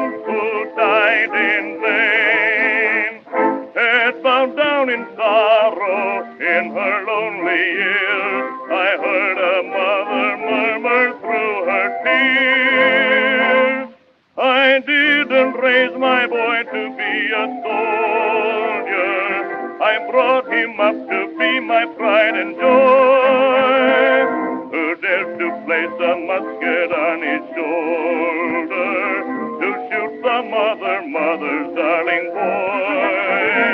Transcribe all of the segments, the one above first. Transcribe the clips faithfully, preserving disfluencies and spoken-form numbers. one who died in vain. Head bowed down in sorrow in her lonely years, I heard a mother murmur through her tears. I didn't raise my boy to be a soldier, I brought him up to be my pride and joy. Who dared to place a musket on his shoulder to shoot the mother, mother's darling boy?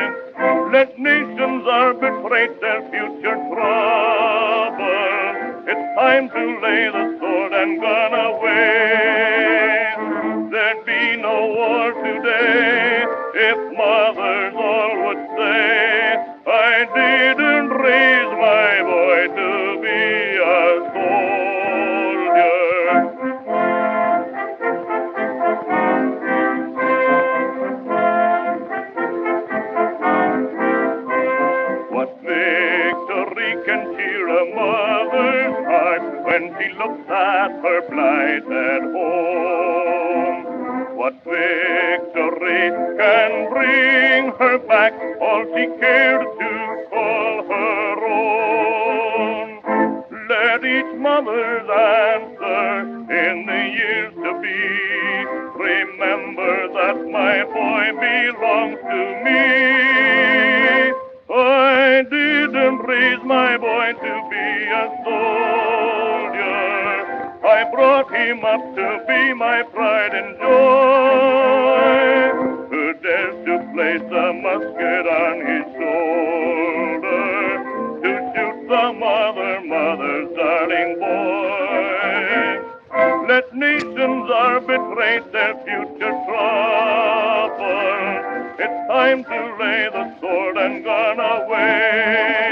Let nations arbitrate their future trouble. It's time to lay the sword and gun away. There'd be no war today if mothers all would say, I didn't raise my boy to when she looks at her plight at home. What victory can bring her back all she cared to call her own? Let each mother's answer in the years to be, remember that my boy belongs to me. I didn't raise my boy to be a soldier, I brought him up to be my pride and joy. Who dares to place a musket on his shoulder to shoot the mother, mother's darling boy? Let nations arbitrate their future trouble. It's time to lay the sword and gun away.